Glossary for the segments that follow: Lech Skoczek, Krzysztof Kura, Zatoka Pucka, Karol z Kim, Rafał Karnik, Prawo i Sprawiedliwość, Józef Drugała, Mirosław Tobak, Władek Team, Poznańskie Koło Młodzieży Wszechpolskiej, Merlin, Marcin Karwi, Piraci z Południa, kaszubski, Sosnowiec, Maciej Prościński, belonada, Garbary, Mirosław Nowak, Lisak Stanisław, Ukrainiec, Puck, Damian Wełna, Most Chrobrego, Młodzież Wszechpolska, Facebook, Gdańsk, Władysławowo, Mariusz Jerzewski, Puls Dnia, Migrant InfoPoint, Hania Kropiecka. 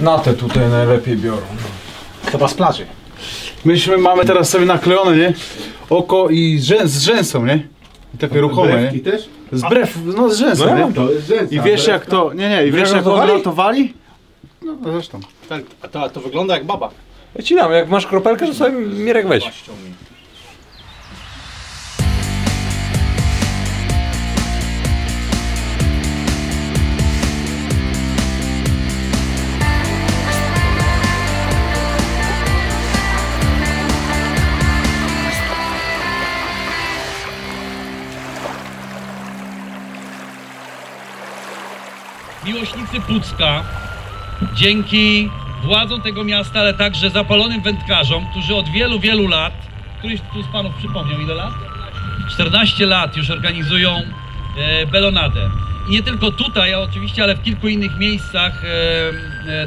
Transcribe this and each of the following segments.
Na te tutaj najlepiej biorą. Chyba z plaży. Myśmy mamy teraz sobie naklejone, nie? Oko i z rzęsą, nie? I takie ruchome, nie? Też? No z rzęsą, no, nie? To jest rzęsa, i wiesz jak to, nie, i wiesz jak odratowali? No zresztą. Tak, a to wygląda jak baba. Ja ci dam, jak masz kropelkę, to sobie Mirek weź. Miłośnicy Pucka, dzięki władzom tego miasta, ale także zapalonym wędkarzom, którzy od wielu, wielu lat, któryś tu z panów przypomniał, ile lat? 14 lat już organizują belonadę. I nie tylko tutaj, oczywiście, ale w kilku innych miejscach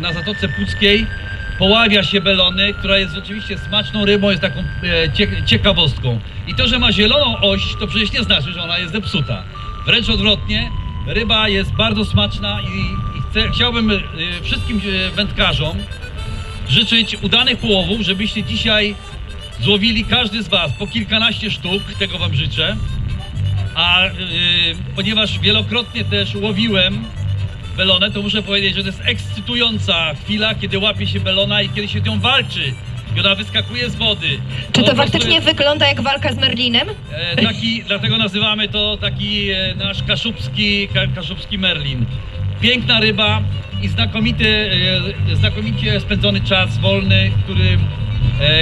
na Zatoce Puckiej poławia się belony, która jest oczywiście smaczną rybą, jest taką ciekawostką. I to, że ma zieloną oś, to przecież nie znaczy, że ona jest zepsuta. Wręcz odwrotnie. Ryba jest bardzo smaczna i chciałbym wszystkim wędkarzom życzyć udanych połowów, żebyście dzisiaj złowili każdy z was po kilkanaście sztuk, tego wam życzę. A ponieważ wielokrotnie też łowiłem belonę, to muszę powiedzieć, że to jest ekscytująca chwila, kiedy łapie się belona i kiedy się z nią walczy. I ona wyskakuje z wody. Czy to faktycznie jest... wygląda jak walka z Merlinem? Dlatego nazywamy to taki nasz kaszubski Merlin. Piękna ryba i znakomicie spędzony czas wolny,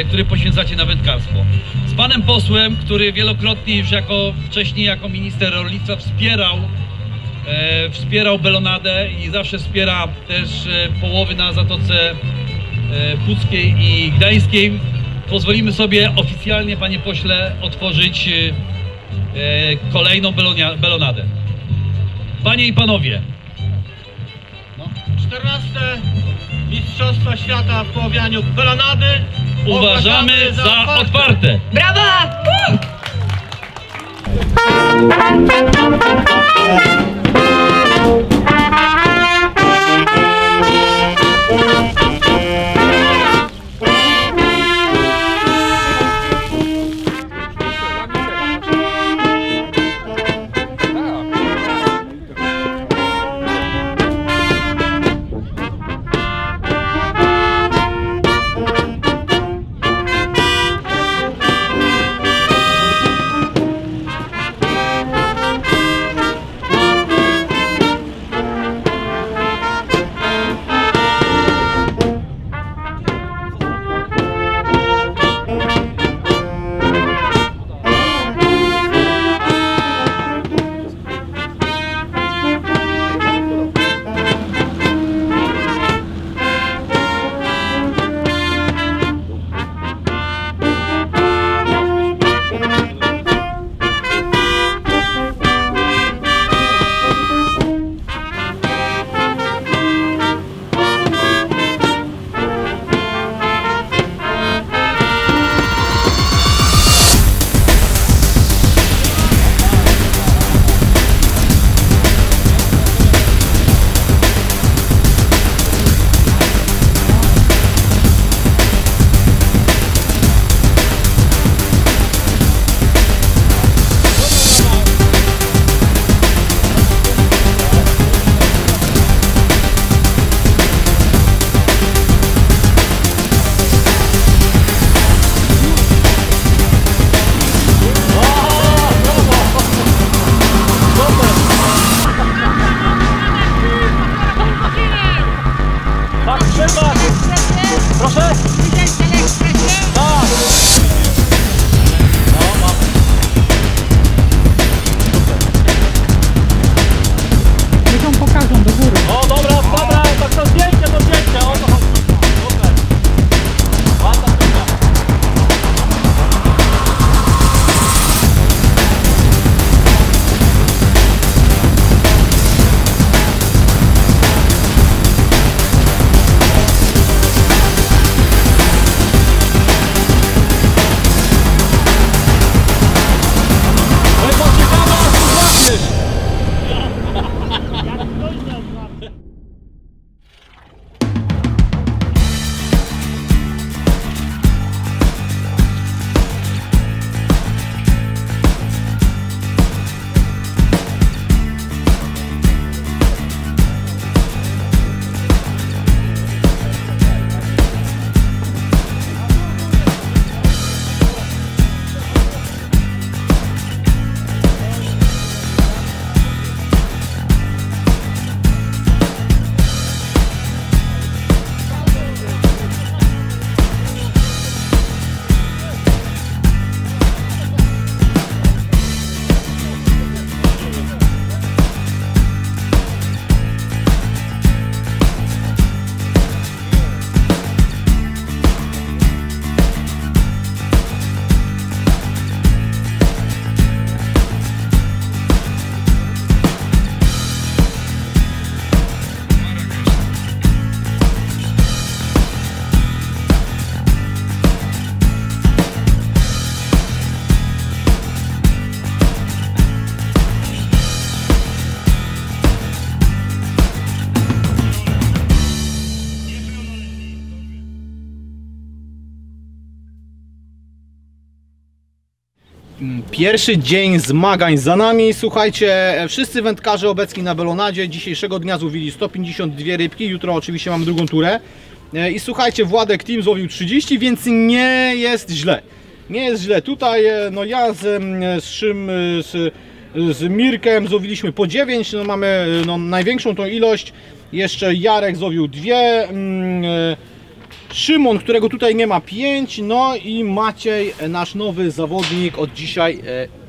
który poświęcacie na wędkarstwo. Z panem posłem, który wielokrotnie już wcześniej jako minister rolnictwa wspierał belonadę i zawsze wspiera też połowy na Zatoce Puckiej i Gdańskiej, pozwolimy sobie oficjalnie, panie pośle, otworzyć kolejną belonadę. Panie i panowie, no. 14. Mistrzostwa Świata w poławianiu belonady uważamy za otwarte. Brawa! Pierwszy dzień zmagań za nami. Słuchajcie, wszyscy wędkarze obecni na belonadzie dzisiejszego dnia złowili 152 rybki. Jutro oczywiście mamy drugą turę. I słuchajcie, Władek Team złowił 30, więc nie jest źle. Nie jest źle. Tutaj no ja z Mirkiem złowiliśmy po 9. No mamy no, największą tą ilość. Jeszcze Jarek złowił 2. Szymon, którego tutaj nie ma, 5, no i Maciej, nasz nowy zawodnik od dzisiaj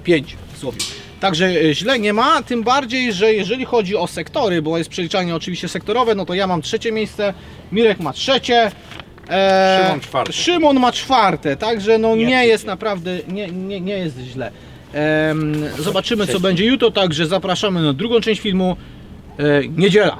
5 złowił. Także źle nie ma, tym bardziej, że jeżeli chodzi o sektory, bo jest przeliczanie oczywiście sektorowe, no to ja mam 3. miejsce, Mirek ma 3. Szymon 4. Szymon ma 4, także no nie jest naprawdę, nie jest źle. Zobaczymy co będzie jutro, także zapraszamy na drugą część filmu, niedziela.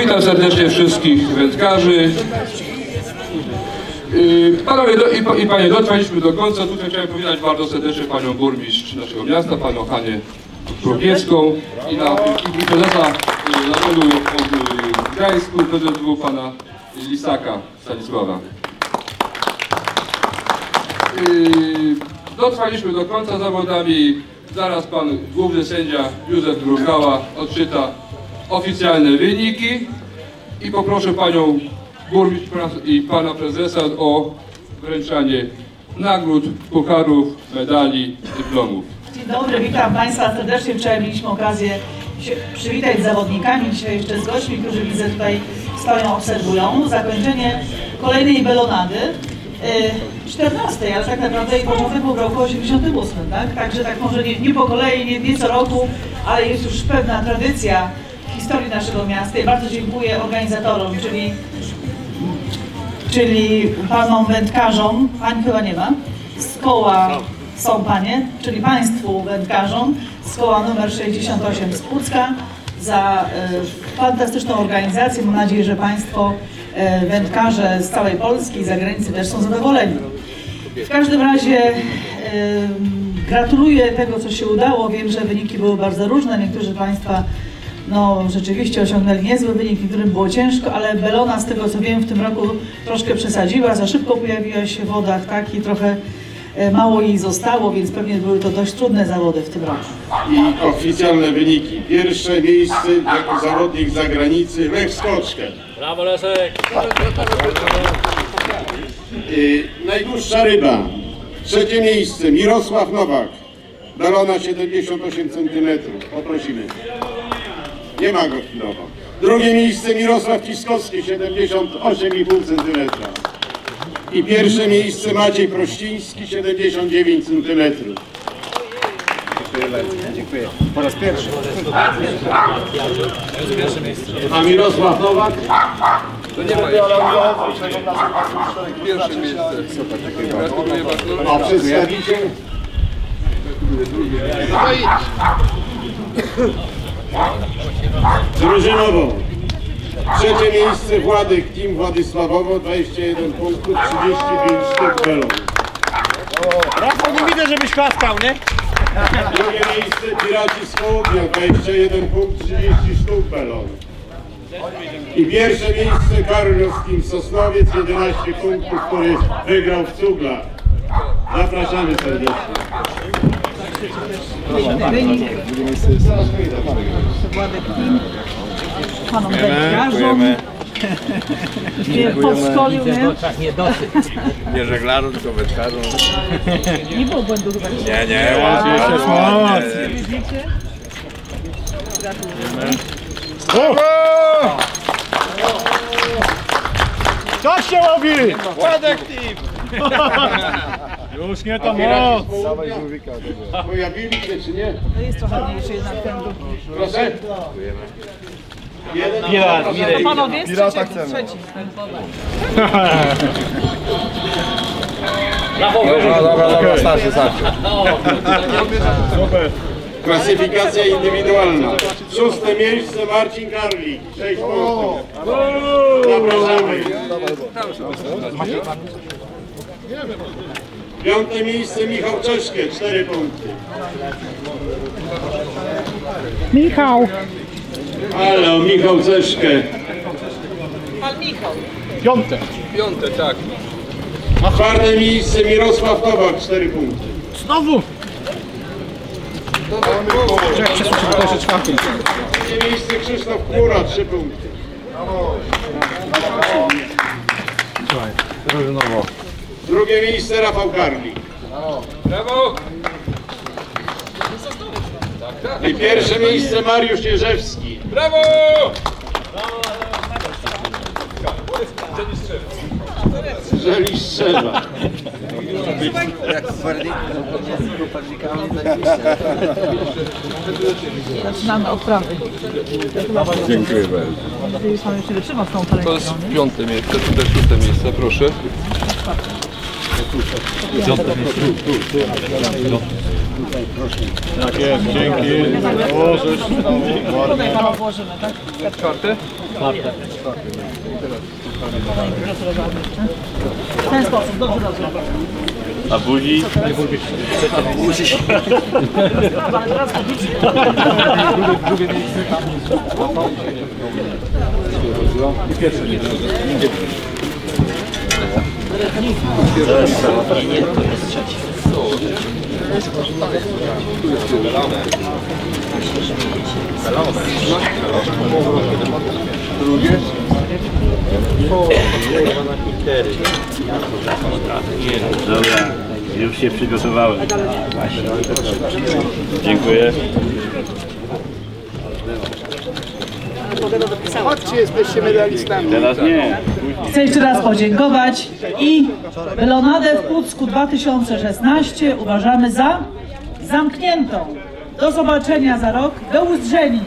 Witam serdecznie wszystkich wędkarzy. Panowie i panie, dotrwaliśmy do końca. Tutaj chciałem powitać bardzo serdecznie panią burmistrz naszego miasta, panią Hanię Kropiecką i prezesa Narodu w Gdańsku, prezydenta pana Lisaka Stanisława. Dotrwaliśmy do końca zawodami. Zaraz pan główny sędzia Józef Drugała odczyta oficjalne wyniki i poproszę panią burmistrz i pana prezesa o wręczanie nagród, pucharów, medali, dyplomów. Dzień dobry, witam państwa serdecznie. Wczoraj mieliśmy okazję się przywitać z zawodnikami, dzisiaj jeszcze z gośćmi, którzy widzę tutaj stoją, obserwują zakończenie kolejnej belonady. 14, ale tak naprawdę początek był w roku 88, tak? Także tak może nie po kolei, nie co roku, ale jest już pewna tradycja w historii naszego miasta. I bardzo dziękuję organizatorom, czyli panom wędkarzom, pań chyba nie ma, z koła są panie, czyli państwu wędkarzom z koła numer 68 z Pucka za fantastyczną organizację. Mam nadzieję, że państwo wędkarze z całej Polski i zagranicy też są zadowoleni. W każdym razie gratuluję tego, co się udało. Wiem, że wyniki były bardzo różne. Niektórzy państwa rzeczywiście osiągnęli niezły wynik, niektórym było ciężko, ale belona, z tego co wiem, w tym roku troszkę przesadziła, za szybko pojawiła się w wodach, tak, i trochę mało jej zostało, więc pewnie były to dość trudne zawody w tym roku. I oficjalne wyniki. Pierwsze miejsce jako zawodnik z zagranicy Lech Skoczek. Brawo, Leszek! Najdłuższa ryba. Trzecie miejsce Mirosław Nowak. Belona 78 cm. Poprosimy. Nie ma go chwilowo. Drugie miejsce Mirosław Ciszkowski 78,5 cm. I pierwsze miejsce Maciej Prościński 79 cm. Dziękuję bardzo. Dziękuję. Po raz pierwszy. A Mirosław Nowak? To nie ma jeszcze. Pierwsze miejsce. Super, dziękuję bardzo. A przedstawicie? Drużynowo. Trzecie miejsce Władek Team Władysławowo, 21 punktów, 35 sztuk belon. Rafał, nie widzę, żebyś klaskał, nie? Drugie miejsce Piraci z Południa, 21 punkt, 30 sztuk belon. I pierwsze miejsce Karol z Kim Sosnowiec, 11 punktów, który wygrał w cuglach. Zapraszamy serdecznie. Wynik panom wędkarzom, podszkolił, nie? Nie żeglarzom, tylko wędkarzom. Nie było błędu chyba. Nie, łatwiej się słować. Co się robi? Władek Team! Już nie to moc! Pojawili się czy nie? No jest trochę mniejszy jednak ten drugi. Proszę? Pirata chcemy. Dobra, starczy. Klasyfikacja indywidualna. Szóste miejsce Marcin Karwi. 6 punktów. Zapraszamy. Piąte miejsce Michał Cieszki, 4 punkty. Michał. Ale Michał Cieszki. Pan Michał. Piąte, tak. A czwarte miejsce Mirosław Tobak, 4 punkty. Znowu. Trzecie miejsce Krzysztof Kura, 3 punkty. Brawo. Drugie miejsce Rafał Karnik. Brawo! I pierwsze miejsce Mariusz Jerzewski. Brawo! Jeżeli strzela. Zaczynamy od prawej. Dziękuję bardzo. To jest piąte miejsce, czy też szóste miejsce, proszę. Tak jest, dzięki. Włożysz. Tutaj pana włożymy, tak? Czwarte? Czwarte. W ten sposób, dobrze rozumiem. A buzi? A buzi. Ale teraz publicznie. Drugie miejsce. I pierwsze miejsce. Nie, to jest trzeci. Drugie. Dobra, już się przygotowałem. Dziękuję. Chodźcie, jesteście medalistami. Teraz nie. Chcę jeszcze raz podziękować i Belonadę w Pucku 2016 uważamy za zamkniętą. Do zobaczenia za rok. Do usłyszenia.